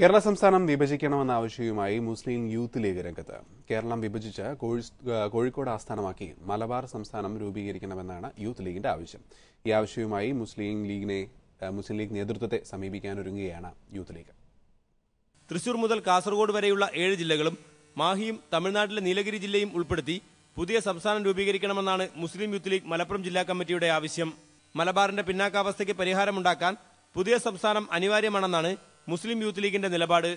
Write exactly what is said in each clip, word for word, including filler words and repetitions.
കേരള സംസ്ഥാനം വിഭജിക്കണമെന്ന ആവശ്യവുമായി മുസ്ലിം യൂത്ത് ലീഗ് രംഗത്ത്. കേരളം വിഭജിച്ച് കോഴിക്കോട് ആസ്ഥാനമാക്കി മലബാർ സംസ്ഥാനം രൂപീകരിക്കണമെന്നാണ് യൂത്ത് ലീഗിന്റെ ആവശ്യം. ഈ ആവശ്യവുമായി മുസ്ലിം ലീഗിനെ മുസ്ലിം ലീഗ് നേതൃത്വത്തെ സമീപിക്കാനൊരുങ്ങുകയാണ് യൂത്ത് ലീഗ്. തൃശൂർ മുതൽ കാസർഗോഡ് വരെയുള്ള ഏഴ് ജില്ലകളും മാഹിയും തമിഴ്നാട്ടിലെ നീലഗിരി ജില്ലയും ഉൾപ്പെടുത്തി പുതിയ സംസ്ഥാനം രൂപീകരിക്കണമെന്നാണ് മുസ്ലിം യൂത്ത് ലീഗ് മലപ്പുറം ജില്ലാ കമ്മിറ്റിയുടെ ആവശ്യം. മലബാറിന്റെ പിന്നാക്കാവസ്ഥയ്ക്ക് പരിഹാരമുണ്ടാക്കാൻ പുതിയ സംസ്ഥാനം അനിവാര്യമാണെന്നാണ് മുസ്ലിം യൂത്ത് ലീഗിന്റെ നിലപാട്.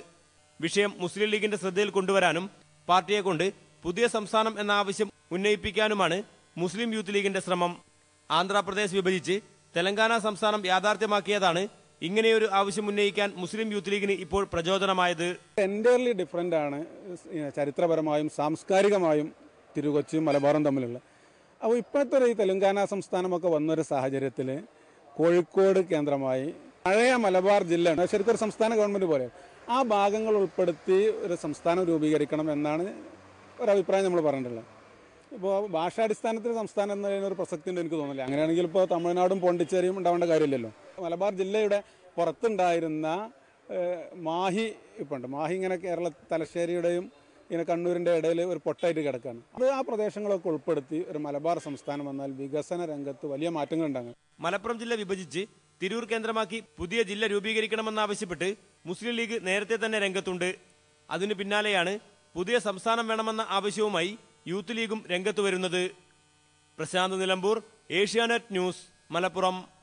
വിഷയം മുസ്ലിം ലീഗിന്റെ ശ്രദ്ധയിൽ കൊണ്ടുവരാനും പാർട്ടിയെക്കൊണ്ട് പുതിയ സംസ്ഥാനം എന്ന ആവശ്യം ഉന്നയിപ്പിക്കാനുമാണ് മുസ്ലിം യൂത്ത് ലീഗിന്റെ ശ്രമം. ആന്ധ്രാപ്രദേശ് വിഭജിച്ച് തെലങ്കാന സംസ്ഥാനം യാഥാർത്ഥ്യമാക്കിയതാണ് ഇങ്ങനെയൊരു ആവശ്യം ഉന്നയിക്കാൻ മുസ്ലിം യൂത്ത് ലീഗിന് ഇപ്പോൾ പ്രചോദനമായത്. എൻ്റയർലി ഡിഫറൻ്റ് ആണ് ചരിത്രപരമായും സാംസ്കാരികമായും തിരുകൊച്ചിയും മലബാറും തമ്മിലുള്ള. അപ്പോൾ ഇപ്പോഴത്തെ ഈ തെലങ്കാന സംസ്ഥാനമൊക്കെ വന്നൊരു സാഹചര്യത്തിൽ കോഴിക്കോട് കേന്ദ്രമായി പഴയ മലബാർ ജില്ല ശരിക്കും ഒരു സംസ്ഥാന ഗവൺമെന്റ് പോലെ ആ ഭാഗങ്ങൾ ഉൾപ്പെടുത്തി ഒരു സംസ്ഥാനം രൂപീകരിക്കണം എന്നാണ് ഒരഭിപ്രായം നമ്മൾ പറഞ്ഞിട്ടുള്ളത്. ഇപ്പോൾ ഭാഷാടിസ്ഥാനത്തിൽ സംസ്ഥാനം എന്ന് പറയുന്ന ഒരു പ്രസക്തി ഉണ്ട് എനിക്ക് തോന്നുന്നില്ല. അങ്ങനെയാണെങ്കിൽ ഇപ്പോൾ തമിഴ്നാടും പോണ്ടിച്ചേരിയും ഉണ്ടാവേണ്ട കാര്യമില്ലല്ലോ. മലബാർ ജില്ലയുടെ പുറത്തുണ്ടായിരുന്ന മാഹി ഇപ്പോൾ ഉണ്ട്. മാഹി ഇങ്ങനെ കേരള തലശ്ശേരിയുടെയും ഇങ്ങനെ കണ്ണൂരിൻ്റെ ഇടയിൽ ഒരു പൊട്ടായിട്ട് കിടക്കുകയാണ്. അത് ആ പ്രദേശങ്ങളൊക്കെ ഉൾപ്പെടുത്തി ഒരു മലബാർ സംസ്ഥാനം വന്നാൽ വികസന രംഗത്ത് വലിയ മാറ്റങ്ങളുണ്ടാകും. മലപ്പുറം ജില്ല വിഭജിച്ച് തിരൂർ കേന്ദ്രമാക്കി പുതിയ ജില്ല രൂപീകരിക്കണമെന്നാവശ്യപ്പെട്ട് മുസ്ലിം ലീഗ് നേരത്തെ തന്നെ രംഗത്തുണ്ട്. അതിനു പിന്നാലെയാണ് പുതിയ സംസ്ഥാനം വേണമെന്ന ആവശ്യവുമായി യൂത്ത് ലീഗും രംഗത്തു വരുന്നത്. പ്രശാന്ത് നിലമ്പൂർ, ഏഷ്യാനെറ്റ് ന്യൂസ്, മലപ്പുറം.